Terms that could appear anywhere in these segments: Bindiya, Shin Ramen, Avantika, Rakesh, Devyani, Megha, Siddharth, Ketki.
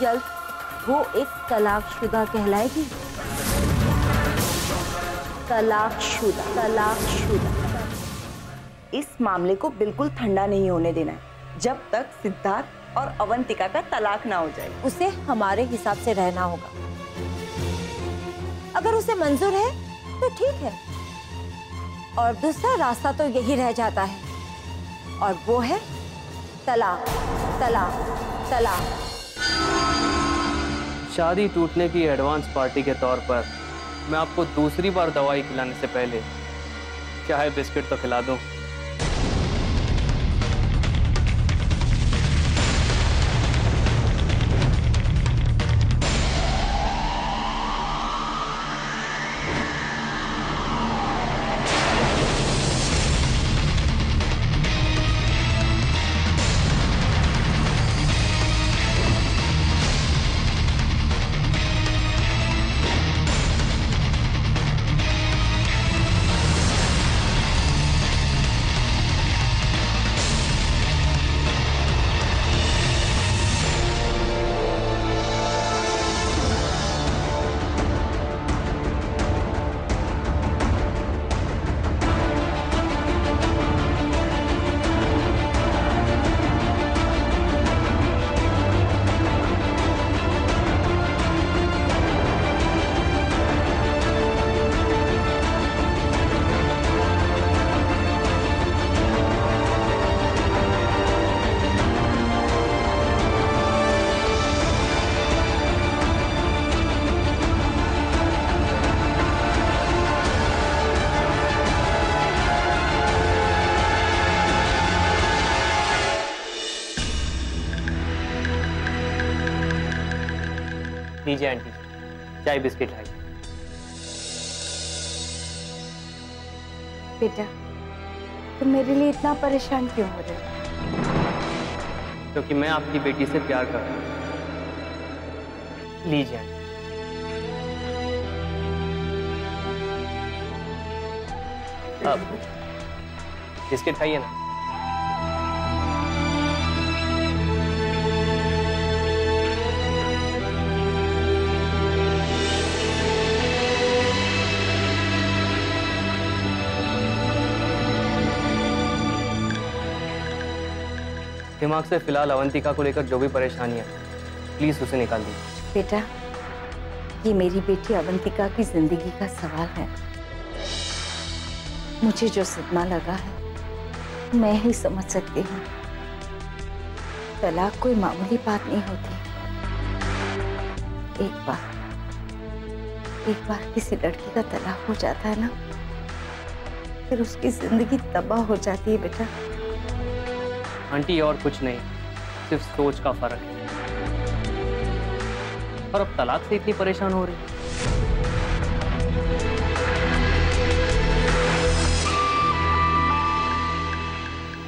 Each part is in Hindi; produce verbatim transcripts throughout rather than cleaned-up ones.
जल्द वो एक तलाकशुदा कहलाएगी। तलाकशुदा, तलाकशुदा। इस मामले को बिल्कुल ठंडा नहीं होने देना है जब तक सिद्धार्थ और अवंतिका का तलाक ना हो जाए। उसे हमारे हिसाब से रहना होगा। अगर उसे मंजूर है तो ठीक है, और दूसरा रास्ता तो यही रह जाता है, और वो है तलाक, तलाक, तलाक। शादी टूटने की एडवांस पार्टी के तौर पर मैं आपको दूसरी बार दवाई खिलाने से पहले चाहे बिस्किट तो खिला दूं। लीजिए आंटी, चाय बिस्किट लाइए। बेटा, तुम मेरे लिए इतना परेशान क्यों हो रहे हो? क्योंकि मैं आपकी बेटी से प्यार कर रहा हूं। लीजिए आंटी। अब बिस्किट खाइए ना। दिमाग से फिलहाल अवंतिका को लेकर जो भी परेशानी है, प्लीज उसे निकाल दीजिए। बेटा, ये मेरी बेटी अवंतिका की जिंदगी का सवाल है। मुझे जो सदमा लगा है मैं ही समझ सकती हूँ। तलाक कोई मामूली बात नहीं होती। एक बार एक बार किसी लड़की का तलाक हो जाता है ना, फिर उसकी जिंदगी तबाह हो जाती है। बेटा आंटी, और कुछ नहीं, सिर्फ सोच का फर्क है। और अब तलाक से इतनी परेशान हो रही है।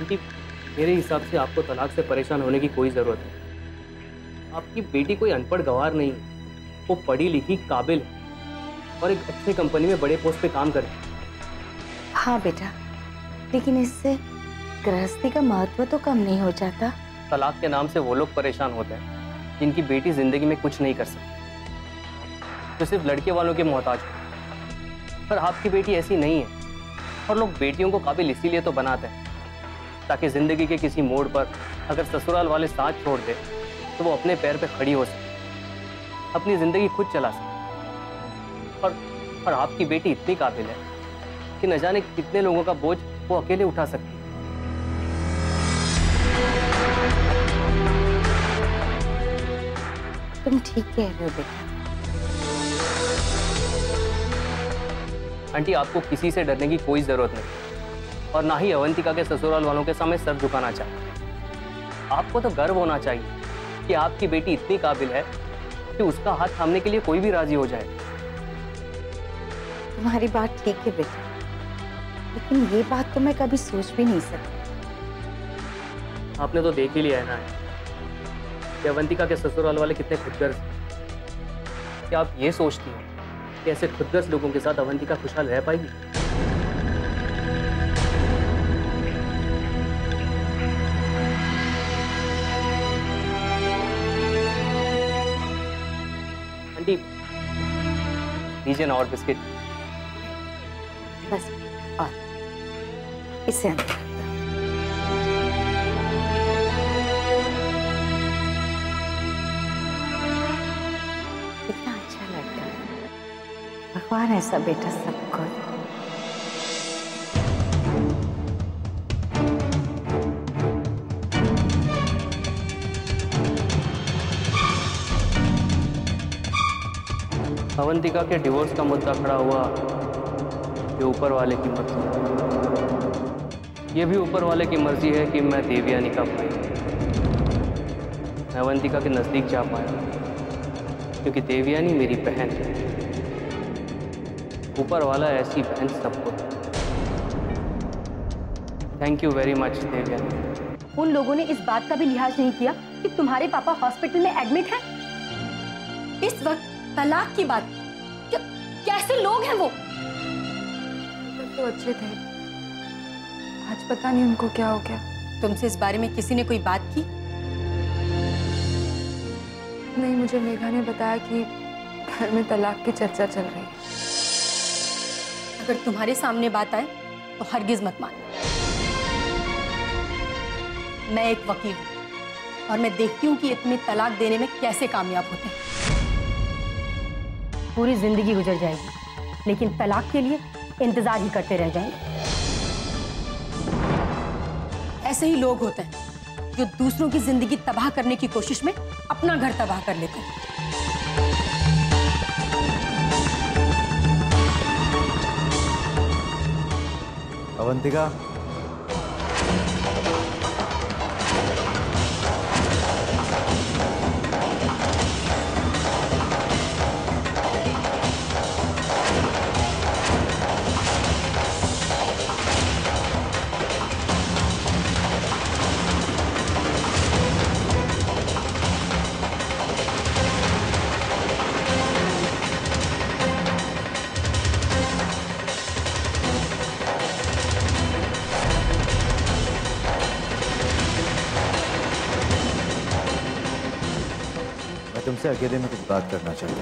आंटी, मेरे हिसाब से आपको तलाक से परेशान होने की कोई जरूरत नहीं। आपकी बेटी कोई अनपढ़ गंवार नहीं है, वो पढ़ी लिखी, काबिल है और एक अच्छी कंपनी में बड़े पोस्ट पे काम करती है। हाँ बेटा, लेकिन इससे गृहस्थी का महत्व तो कम नहीं हो जाता। तलाक के नाम से वो लोग परेशान होते हैं जिनकी बेटी जिंदगी में कुछ नहीं कर सकती, तो सिर्फ लड़के वालों के मोहताज है। पर आपकी बेटी ऐसी नहीं है, और लोग बेटियों को काबिल इसीलिए तो बनाते हैं ताकि जिंदगी के किसी मोड़ पर अगर ससुराल वाले साथ छोड़ दे तो वो अपने पैर पे खड़ी हो सके, अपनी जिंदगी खुद चला सके। और, और आपकी बेटी इतनी काबिल है कि न जाने कितने लोगों का बोझ वो अकेले उठा सकती है। तुम ठीक कह रहे हो बेटा। आंटी, आपको किसी से डरने की कोई जरूरत नहीं, और ना ही अवंतिका के ससुराल वालों के सामने सर झुकाना चाहिए। आपको तो गर्व होना चाहिए कि आपकी बेटी इतनी काबिल है कि उसका हाथ थामने के लिए कोई भी राजी हो जाए। तुम्हारी बात ठीक है बेटा, लेकिन ये बात तो मैं कभी सोच भी नहीं सकती। आपने तो देख ही लिया है ना कि अवंतिका के ससुराल वाले कितने खुदगर्ज हैं। क्या आप ये सोचती हैं कि ऐसे खुदगर्ज लोगों के साथ अवंतिका खुशहाल रह पाएगी? डीप। लीजिए ना और बिस्किट। बस और इससे अंदर। कितना अच्छा लगता है, भगवान ऐसा बेटा सबको। अवंतिका के डिवोर्स का मुद्दा खड़ा हुआ, ये ऊपर वाले की मर्जी। ये भी ऊपर वाले की मर्जी है कि मैं देवयानी का भाई मैं अवंतिका के नज़दीक जा पाया, क्योंकि देवयानी मेरी बहन है। ऊपर वाला ऐसी बहन सबको। Thank you very much Devyani. उन लोगों ने इस बात का भी लिहाज नहीं किया कि तुम्हारे पापा हॉस्पिटल में एडमिट हैं। इस वक्त तलाक की बात, क्या कैसे लोग हैं वो? तो अच्छे थे, आज पता नहीं उनको क्या हो गया। तुमसे इस बारे में किसी ने कोई बात की? नहीं, मुझे मेघा ने बताया कि घर में तलाक की चर्चा चल रही है। अगर तुम्हारे सामने बात आए तो हरगिज मत मानो। मैं एक वकील हूं और मैं देखती हूँ कि तुम्हें तलाक देने में कैसे कामयाब होते हैं। पूरी जिंदगी गुजर जाएगी लेकिन तलाक के लिए इंतजार ही करते रह जाएंगे। ऐसे ही लोग होते हैं जो दूसरों की जिंदगी तबाह करने की कोशिश में अपना घर तबाह कर लेते हैं। अवंतिका, तुमसे अकेले में कुछ बात करना चाहता हूं।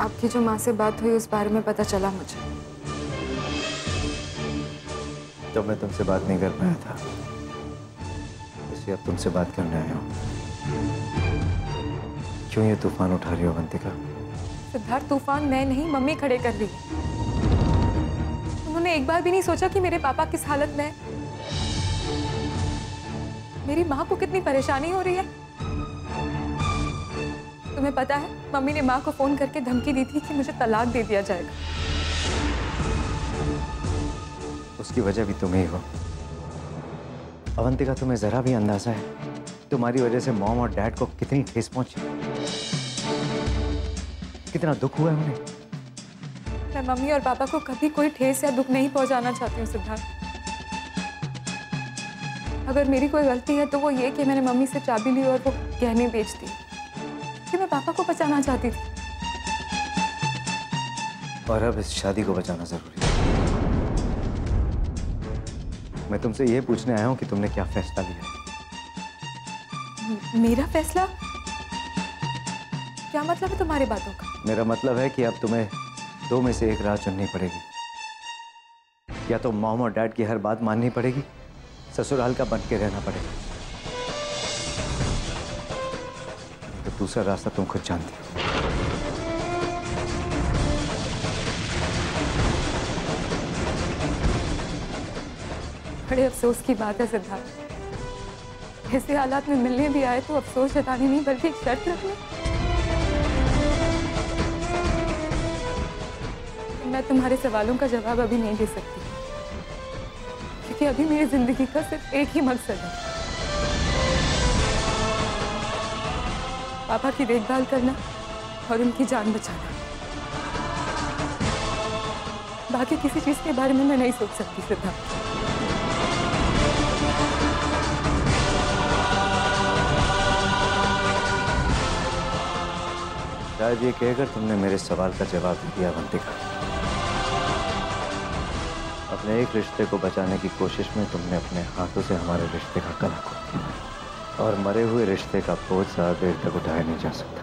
आपकी जो माँ से बात हुई उस बारे में पता चला मुझे, तो मैं तुमसे बात नहीं कर पाया था, इसलिए अब तुमसे बात करने आया हूँ। क्यों ये तूफान उठा रही हो अवंतिका? सिद्धार्थ, तूफान मैं नहीं मम्मी खड़े कर दी। उन्होंने एक बार भी नहीं सोचा कि मेरे पापा किस हालत में हैं। मेरी माँ को कितनी परेशानी हो रही है। तुम्हें पता है, मम्मी ने माँ को फोन करके धमकी दी थी कि मुझे तलाक दे दिया जाएगा। उसकी वजह भी तुम ही हो अवंतिका। तुम्हें जरा भी अंदाजा है तुम्हारी वजह से मॉम और डैड को कितनी ठेस पहुंची, कितना दुख हुआ है उन्हें। मैं मम्मी और पापा को कभी कोई ठेस या दुख नहीं पहुंचाना चाहती हूँ सिद्धार्थ। अगर मेरी कोई गलती है तो वो ये कि मैंने मम्मी से चाबी ली और वो गहने बेच दी, कि मैं पापा को बचाना चाहती थी। और अब इस शादी को बचाना जरूरी है। मैं तुमसे ये पूछने आया हूँ कि तुमने क्या फैसला लिया। मेरा फैसला? क्या मतलब है तुम्हारी बातों का? मेरा मतलब है कि अब तुम्हें दो में से एक राह चुननी पड़ेगी। या तो मॉम और डैड की हर बात माननी पड़ेगी, ससुराल का बन के रहना पड़ेगा, तो दूसरा रास्ता तुम खुद जानती हो। बड़े अफसोस की बात है सिद्धार्थ, ऐसे हालात में मिलने भी आए तो अफसोस जताने नहीं बल्कि एक शर्त रखने। मैं तुम्हारे सवालों का जवाब अभी नहीं दे सकती, क्योंकि अभी मेरी जिंदगी का सिर्फ एक ही मकसद है, पापा की देखभाल करना और उनकी जान बचाना। बाकी किसी चीज के बारे में मैं नहीं सोच सकती सिद्धार्थ। शायद ये कहकर तुमने मेरे सवाल का जवाब दिया अवंतिका। अपने एक रिश्ते को बचाने की कोशिश में तुमने अपने हाथों से हमारे रिश्ते का गला घोट दिया और मरे हुए रिश्ते का बोझ ज्यादा देर तक उठाया नहीं जा सकता।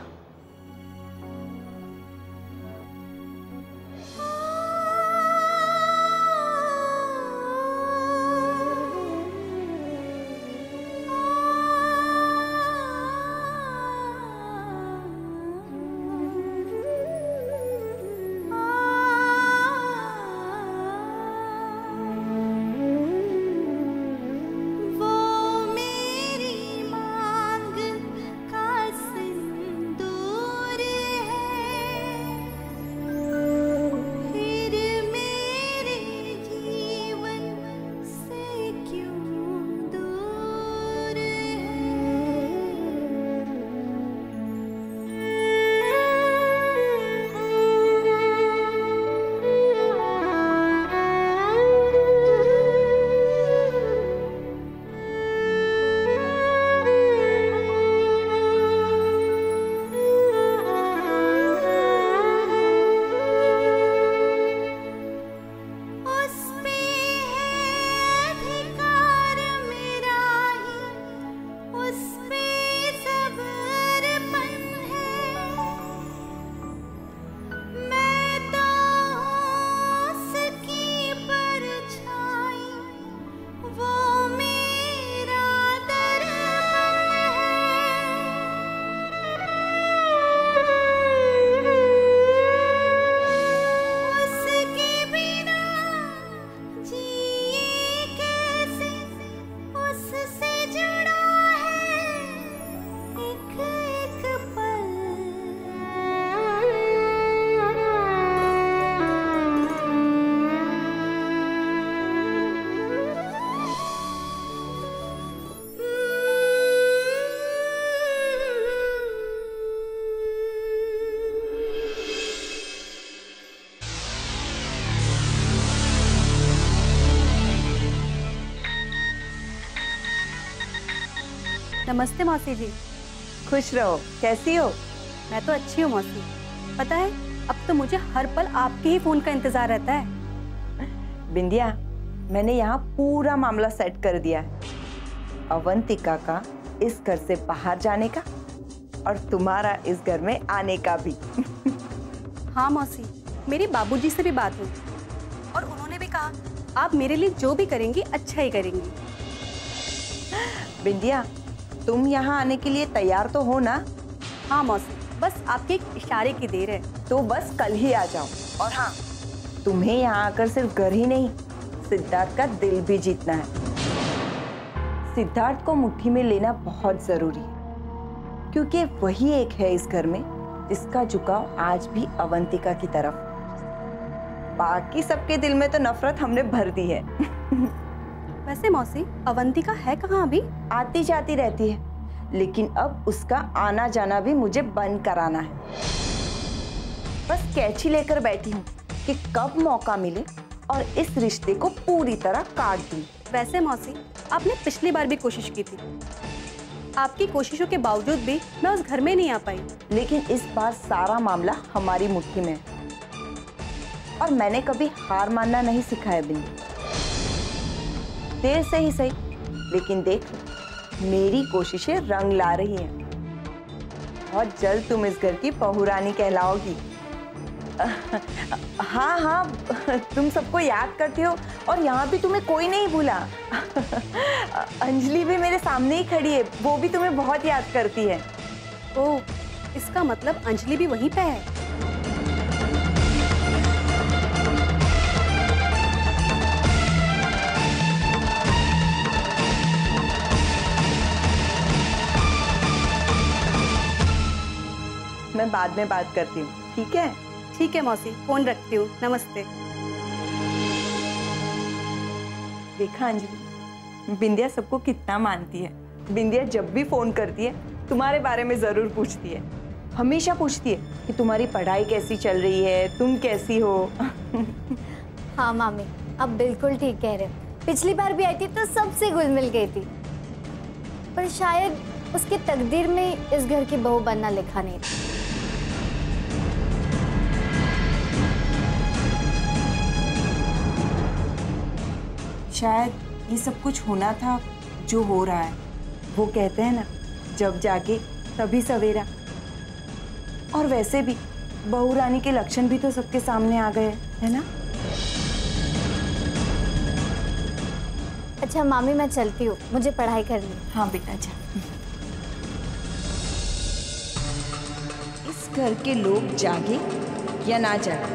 नमस्ते मौसी जी। खुश रहो। कैसी हो? मैं तो अच्छी हूँ मौसी। पता है अब तो मुझे हर पल आपके ही फोन का इंतजार रहता है। बिंदिया, मैंने यहाँ पूरा मामला सेट कर दिया है। अवंतिका का इस घर से बाहर जाने का और तुम्हारा इस घर में आने का भी। हाँ मौसी, मेरे बाबूजी से भी बात हुई और उन्होंने भी कहा आप मेरे लिए जो भी करेंगी अच्छा ही करेंगी। बिंदिया, तुम यहाँ आने के लिए तैयार तो हो ना? हाँ मौसी, बस आपके एक इशारे की देर है। तो बस कल ही आ जाओ। और हाँ, तुम्हें यहाँ आकर सिर्फ घर ही नहीं, सिद्धार्थ का दिल भी जीतना है। सिद्धार्थ को मुट्ठी में लेना बहुत जरूरी है, क्योंकि वही एक है इस घर में जिसका झुकाव आज भी अवंतिका की तरफ। बाकी सबके दिल में तो नफरत हमने भर दी है। वैसे मौसी, अवंतिका है कहाँ अभी? आती जाती रहती है, लेकिन अब उसका आना जाना भी मुझे बंद कराना है। बस कैंची लेकर बैठी हूँ कि कब मौका मिले और इस रिश्ते को पूरी तरह काट दूँ। वैसे मौसी, आपने पिछली बार भी कोशिश की थी। आपकी कोशिशों के बावजूद भी मैं उस घर में नहीं आ पाई। लेकिन इस बार सारा मामला हमारी मुट्ठी में है और मैंने कभी हार मानना नहीं सीखा है। बिंदी, देर से ही सही, लेकिन देख, मेरी कोशिशें रंग ला रही हैं। बहुत जल्द तुम इस घर की बहुरानी कहलाओगी। हाँ हाँ, तुम सबको याद करते हो और यहाँ भी तुम्हें कोई नहीं भूला। अंजलि भी मेरे सामने ही खड़ी है, वो भी तुम्हें बहुत याद करती है। ओह, इसका मतलब अंजलि भी वहीं पे है। मैं बाद में बात करती हूँ, ठीक है? ठीक है मौसी, फोन रखती हूँ। नमस्ते। देखा अंजलि, बिंदिया सबको कितना मानती है। बिंदिया जब भी फोन करती है तुम्हारे बारे में जरूर पूछती है। हमेशा पूछती है कि तुम्हारी पढ़ाई कैसी चल रही है, तुम कैसी हो। हाँ मामी, अब बिल्कुल ठीक कह रहे हो। पिछली बार भी आई थी तो सबसे घुल मिल गई थी, पर शायद उसके तकदीर में इस घर की बहू बनना लिखा नहीं था। शायद ये सब कुछ होना था जो हो रहा है। वो कहते हैं ना, जब जागे तभी सवेरा। और वैसे भी बहू रानी के लक्षण भी तो सबके सामने आ गए है ना। अच्छा मामी मैं चलती हूँ, मुझे पढ़ाई करनी। हाँ बेटा जा। इस घर के लोग जागे या ना जागे,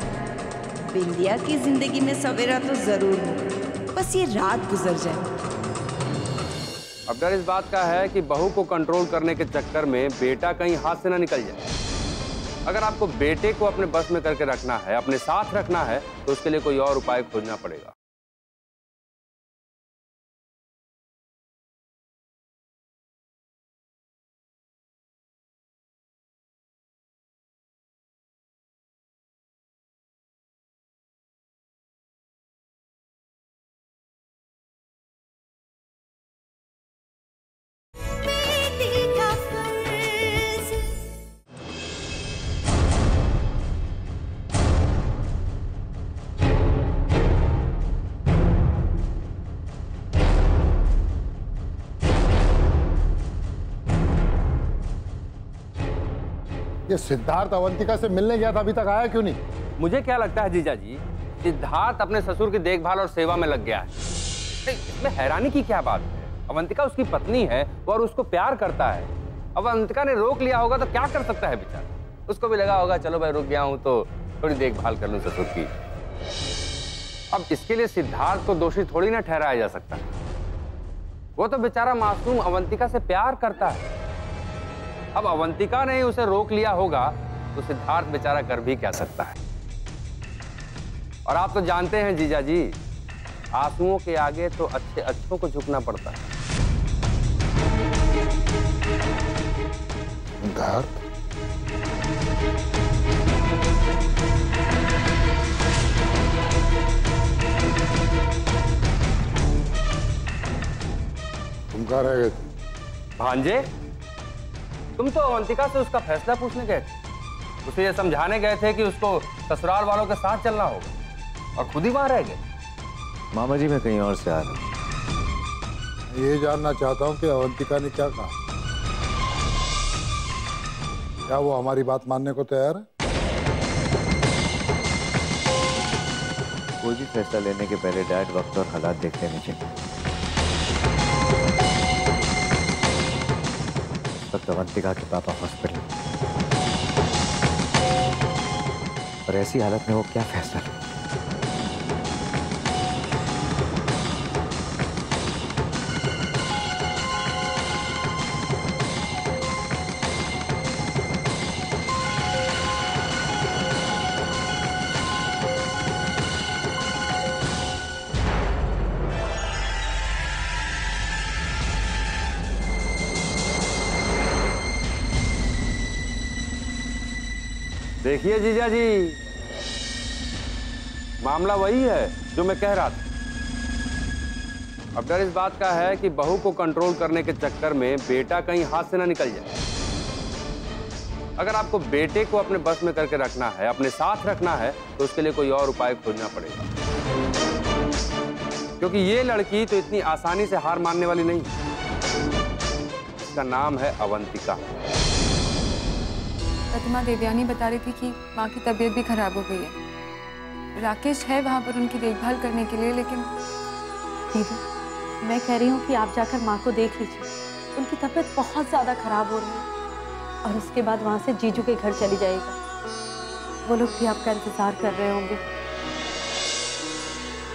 बिंदिया की जिंदगी में सवेरा तो जरूर हो, बस ये रात गुजर जाए। अब डर इस बात का है कि बहू को कंट्रोल करने के चक्कर में बेटा कहीं हाथ से ना निकल जाए। अगर आपको बेटे को अपने बस में करके रखना है, अपने साथ रखना है, तो उसके लिए कोई और उपाय खोजना पड़ेगा। ये सिद्धार्थ अवंतिका से मिलने गया था, अभी तक आया क्यों नहीं? मुझे क्या लगता है जीजा जी, सिद्धार्थ अपने ससुर की देखभाल और सेवा में लग गया है। इसमें हैरानी की क्या बात है? अवंतिका उसकी पत्नी है और उसको प्यार करता है। अवंतिका ने रोक लिया होगा तो क्या कर सकता है बेचारा। उसको भी लगा होगा चलो भाई रुक गया हूँ तो थोड़ी देखभाल कर लूँ ससुर की। अब इसके लिए सिद्धार्थ को दोषी थोड़ी ना ठहराया जा सकता। वो तो बेचारा मासूम अवंतिका से प्यार करता है। अब अवंतिका ने उसे रोक लिया होगा तो सिद्धार्थ बेचारा कर भी क्या सकता है। और आप तो जानते हैं जीजा जी, आंसुओं के आगे तो अच्छे अच्छों को झुकना पड़ता है। सिद्धार्थ तुम कहाँ रह गए थे? भांजे तुम तो अवंतिका से उसका फैसला पूछने गए थे, उसे ये समझाने गए थे कि उसको ससुराल वालों के साथ चलना होगा, और खुद ही वहां रह गए। मामा जी मैं कहीं और से आ रहा हूँ। ये जानना चाहता हूँ कि अवंतिका ने क्या कहा, क्या वो हमारी बात मानने को तैयार है? कोई भी फैसला लेने के पहले डैड वक्त और हालात देख लेने चाहिए। अवंतिका के पापा हॉस्पिटल, और ऐसी हालत में वो क्या फैसला ले? देखिए जीजा जी, मामला वही है जो मैं कह रहा था। अब डर इस बात का है कि बहू को कंट्रोल करने के चक्कर में बेटा कहीं हाथ से ना निकल जाए। अगर आपको बेटे को अपने बस में करके रखना है, अपने साथ रखना है, तो उसके लिए कोई और उपाय खोजना पड़ेगा, क्योंकि ये लड़की तो इतनी आसानी से हार मानने वाली नहीं। इसका नाम है अवंतिका। प्रतिमा देवयानी बता रही थी कि माँ की तबीयत भी खराब हो गई है। राकेश है वहाँ पर उनकी देखभाल करने के लिए, लेकिन दीदी मैं कह रही हूँ कि आप जाकर माँ को देख लीजिए, उनकी तबीयत बहुत ज़्यादा खराब हो रही है। और उसके बाद वहाँ से जीजू के घर चली जाएगा, वो लोग भी आपका इंतजार कर रहे होंगे।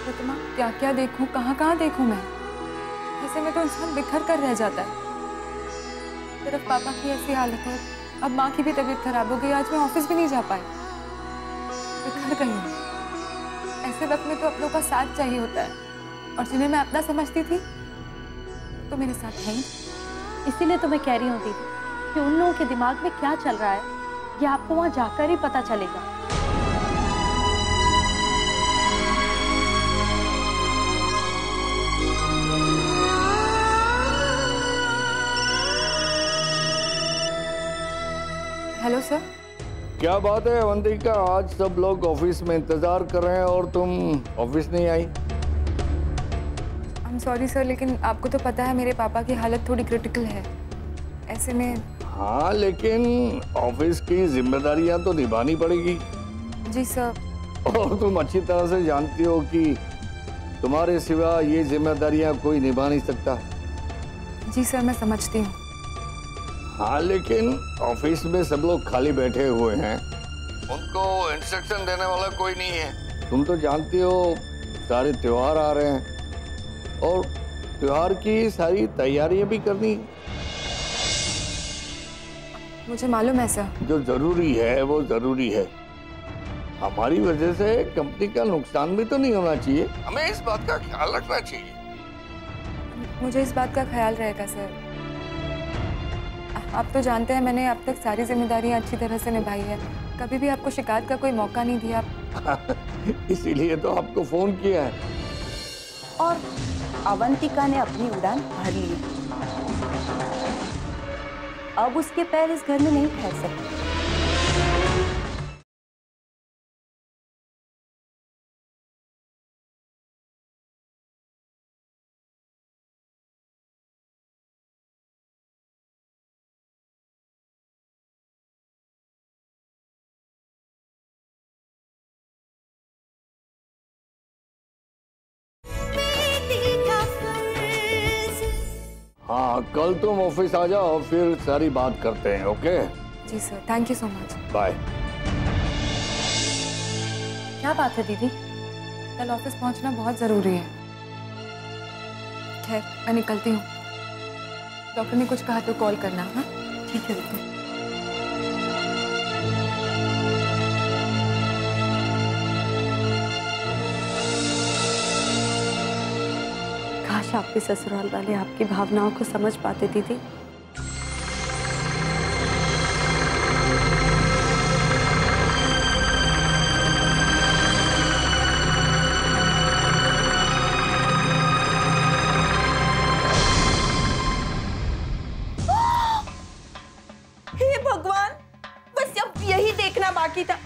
प्रतिमा क्या क्या देखूँ, कहाँ कहाँ देखूँ मैं? ऐसे में तो इंसान बिखर कर रह जाता है। सिर्फ पापा की ऐसी हालत है, अब माँ की भी तबीयत खराब हो गई, आज मैं ऑफिस भी नहीं जा पाई, बिखर गई हूँ। ऐसे वक्त में तो अपनों का साथ चाहिए होता है, और जिन्हें मैं अपना समझती थी तो मेरे साथ है। इसीलिए तो मैं कह रही हूँ दीदी कि उन लोगों के दिमाग में क्या चल रहा है ये आपको वहाँ जाकर ही पता चलेगा। हेलो सर, क्या बात है अवंतिका, आज सब लोग ऑफिस में इंतजार कर रहे हैं और तुम ऑफिस नहीं आई? I'm sorry sir, लेकिन आपको तो पता है मेरे पापा की हालत थोड़ी क्रिटिकल है, ऐसे में। हाँ, लेकिन ऑफिस की जिम्मेदारियाँ तो निभानी पड़ेगी। जी सर। और तुम अच्छी तरह से जानती हो कि तुम्हारे सिवा ये जिम्मेदारियाँ कोई निभा नहीं सकता। जी सर, मैं समझती हूँ। हाँ, लेकिन ऑफिस में सब लोग खाली बैठे हुए हैं, उनको इंस्ट्रक्शन देने वाला कोई नहीं है। तुम तो जानती हो सारे त्योहार आ रहे हैं और त्योहार की सारी तैयारियां भी करनी। मुझे मालूम है सर। जो जरूरी है वो जरूरी है। हमारी वजह से कंपनी का नुकसान भी तो नहीं होना चाहिए, हमें इस बात का ख्याल रखना चाहिए। मुझे इस बात का ख्याल रहेगा सर। आप तो जानते हैं मैंने अब तक सारी जिम्मेदारियां अच्छी तरह से निभाई है, कभी भी आपको शिकायत का कोई मौका नहीं दिया। इसीलिए तो आपको फोन किया है। और अवंतिका ने अपनी उड़ान भर ली, अब उसके पैर इस घर में नहीं ठहर सकते। हाँ, कल तुम ऑफिस आ जाओ और फिर सारी बात करते हैं। ओके जी sir, thank you so much, bye. क्या बात है दीदी, कल ऑफिस पहुंचना बहुत जरूरी है। खैर, मैं निकलती हूँ, डॉक्टर ने कुछ कहा तो कॉल करना। हाँ ठीक है दीदी। आपके ससुराल वाले आपकी भावनाओं को समझ पाते दीदी। हे भगवान, बस अब यही देखना बाकी था।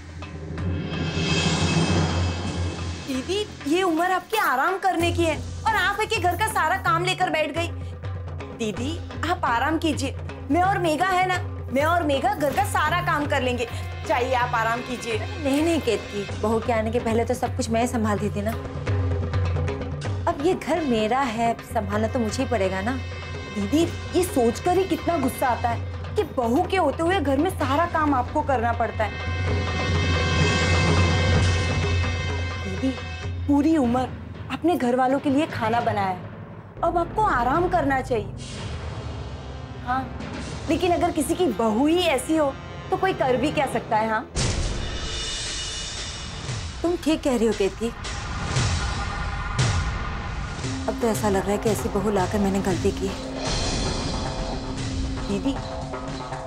दीदी, ये उम्र आपकी आराम करने की है और आप एक घर का सारा काम लेकर बैठ गई। दीदी आप आराम कीजिए, मैं और मेघा है ना, मैं और मेघा घर का सारा काम कर लेंगे, चाहिए आप आराम कीजिए। नहीं नहीं केतकी, बहू के आने के पहले तो सब कुछ मैं संभालती थी ना, अब ये घर मेरा है, संभालना तो मुझे ही पड़ेगा ना। दीदी ये सोचकर ही कितना गुस्सा आता है कि बहू के होते हुए घर में सारा काम आपको करना पड़ता है। दीदी पूरी उम्र आपने घर वालों के लिए खाना बनाया, अब आपको आराम करना चाहिए। हाँ, लेकिन अगर किसी की बहू ही ऐसी हो तो कोई कर भी क्या सकता है। हाँ, तुम ठीक कह रही हो केतकी। अब तो ऐसा लग रहा है कि ऐसी बहू लाकर मैंने गलती की। दीदी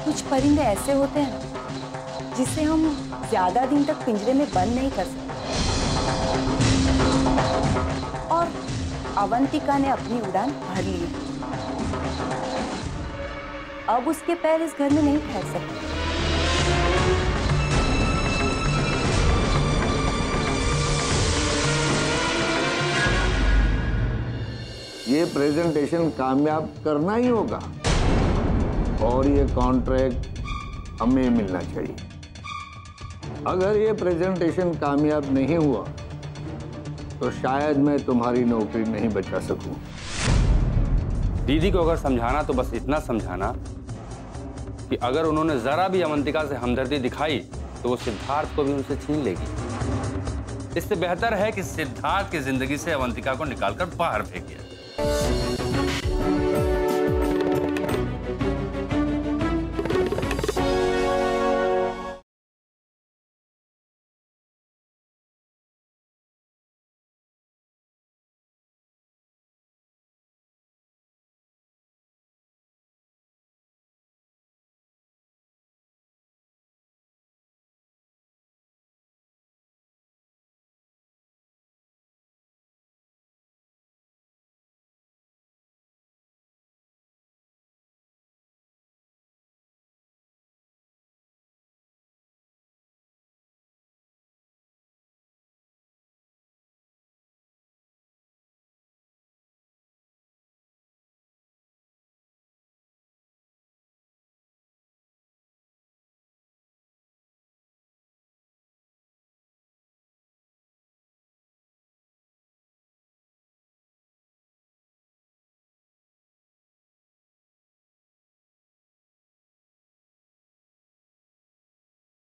कुछ परिंदे ऐसे होते हैं जिसे हम ज्यादा दिन तक पिंजरे में बंद नहीं कर सकते, और अवंतिका ने अपनी उड़ान भर ली, अब उसके पैर इस घर में नहीं ठहर सकते। ये प्रेजेंटेशन कामयाब करना ही होगा और ये कॉन्ट्रैक्ट हमें मिलना चाहिए। अगर ये प्रेजेंटेशन कामयाब नहीं हुआ तो शायद मैं तुम्हारी नौकरी नहीं बचा सकूं। दीदी को अगर समझाना तो बस इतना समझाना कि अगर उन्होंने जरा भी अवंतिका से हमदर्दी दिखाई तो वो सिद्धार्थ को भी उनसे छीन लेगी। इससे बेहतर है कि सिद्धार्थ की जिंदगी से अवंतिका को निकालकर बाहर फेंक दिया।